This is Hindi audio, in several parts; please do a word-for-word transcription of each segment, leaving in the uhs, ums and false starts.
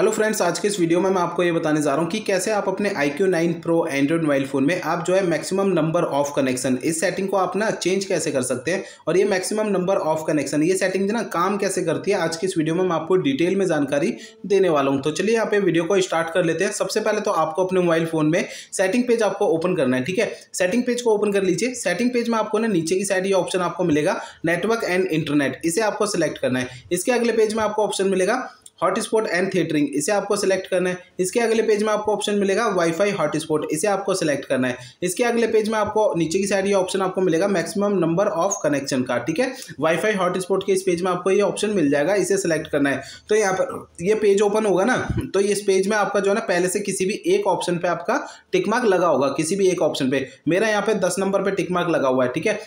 हेलो फ्रेंड्स, आज के इस वीडियो में मैं आपको ये बताने जा रहा हूँ कि कैसे आप अपने iQOO nine Pro Android mobile phone में आप जो है मैक्सिमम नंबर ऑफ कनेक्शन इस सेटिंग को आप ना चेंज कैसे कर सकते हैं और ये मैक्सिमम नंबर ऑफ कनेक्शन ये सेटिंग जो ना काम कैसे करती है आज के इस वीडियो में मैं आपको डिटेल में जानकारी देने वाला हूँ। तो चलिए यहाँ पे वीडियो को स्टार्ट कर लेते हैं। सबसे पहले तो आपको अपने मोबाइल फ़ोन में सेटिंग पेज आपको ओपन करना है, ठीक है। सेटिंग पेज को ओपन कर लीजिए। सेटिंग पेज में आपको ना नीचे की साइड ये ऑप्शन आपको मिलेगा नेटवर्क एंड इंटरनेट, इसे आपको सेलेक्ट करना है। इसके अगले पेज में आपको ऑप्शन मिलेगा हॉटस्पॉट एंड थिएटरिंग, इसे आपको सेलेक्ट करना है। इसके अगले पेज में आपको ऑप्शन मिलेगा वाईफाई हॉटस्पॉट, इसे आपको सेलेक्ट करना है। इसके अगले पेज में आपको नीचे की साइड ये ऑप्शन आपको मिलेगा मैक्सिमम नंबर ऑफ कनेक्शन का, ठीक है। वाईफाई हॉटस्पॉट के इस पेज में आपको ये ऑप्शन मिल जाएगा, इसे सेलेक्ट करना है। तो यहाँ पर ये पेज ओपन होगा ना, तो इस पेज में आपका जो है ना पहले से किसी भी एक ऑप्शन पर आपका टिकमार्क लगा होगा, किसी भी एक ऑप्शन पर। मेरा यहाँ पर दस नंबर पर टिकमार्क लगा हुआ है, ठीक है।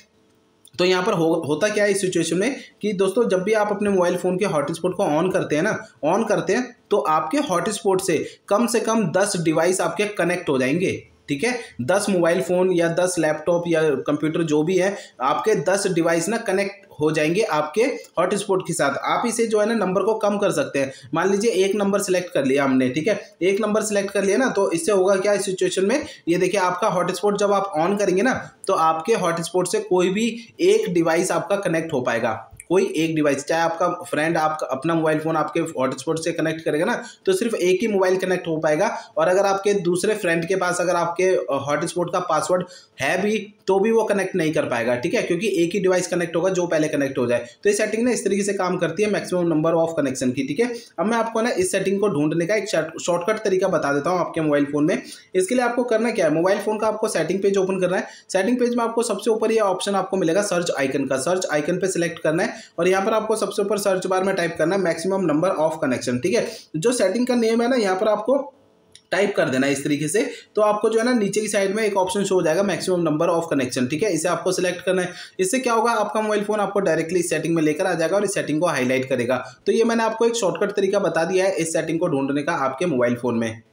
तो यहाँ पर हो, होता क्या है इस सिचुएशन में कि दोस्तों जब भी आप अपने मोबाइल फ़ोन के हॉटस्पॉट को ऑन करते हैं ना ऑन करते हैं तो आपके हॉटस्पॉट से कम से कम दस डिवाइस आपके कनेक्ट हो जाएंगे, ठीक है। दस मोबाइल फ़ोन या दस लैपटॉप या कंप्यूटर जो भी है आपके दस डिवाइस ना कनेक्ट हो जाएंगे आपके हॉटस्पॉट के साथ। आप इसे जो है ना नंबर को कम कर सकते हैं। मान लीजिए एक नंबर सेलेक्ट कर लिया हमने, ठीक है। एक नंबर सेलेक्ट कर लिया ना, तो इससे होगा क्या इस सिचुएशन में, ये देखिए आपका हॉटस्पॉट जब आप ऑन करेंगे ना तो आपके हॉटस्पॉट से कोई भी एक डिवाइस आपका कनेक्ट हो पाएगा, कोई एक डिवाइस। चाहे आपका फ्रेंड आपका अपना मोबाइल फ़ोन आपके हॉटस्पॉट से कनेक्ट करेगा ना तो सिर्फ एक ही मोबाइल कनेक्ट हो पाएगा। और अगर आपके दूसरे फ्रेंड के पास अगर आपके हॉटस्पॉट का पासवर्ड है भी तो भी वो कनेक्ट नहीं कर पाएगा, ठीक है, क्योंकि एक ही डिवाइस कनेक्ट होगा जो पहले कनेक्ट हो जाए। तो ये सेटिंग ना इस तरीके से काम करती है मैक्सिमम नंबर ऑफ कनेक्शन की, ठीक है। अब मैं आपको ना इस सेटिंग को ढूंढने का एक शॉर्टकट तरीका बता देता हूँ आपके मोबाइल फ़ोन में। इसके लिए आपको करना क्या है, मोबाइल फ़ोन का आपको सेटिंग पेज ओपन करना है। सेटिंग पेज में आपको सबसे ऊपर ये ऑप्शन आपको मिलेगा सर्च आइकन का, सर्च आइकन पर सिलेक्ट करना है और यहाँ पर आपको सबसे ऊपर सर्च बार में टाइप करना है मैक्सिमम नंबर ऑफ कनेक्शन, ठीक है। जो सेटिंग का नेम है ना यहाँ पर आपको टाइप कर देना है इस तरीके से। तो आपको जो है ना नीचे की साइड में एक ऑप्शन शो हो जाएगा मैक्सिमम नंबर ऑफ कनेक्शन, ठीक है, इसे आपको सेलेक्ट करना है। इससे क्या होगा, आपका मोबाइल फ़ोन आपको डायरेक्टली इस सेटिंग में लेकर आ जाएगा और इस सेटिंग को हाईलाइट करेगा। तो ये मैंने आपको एक शॉर्टकट तरीका बता दिया है इस सेटिंग को ढूंढने का आपके मोबाइल फ़ोन में।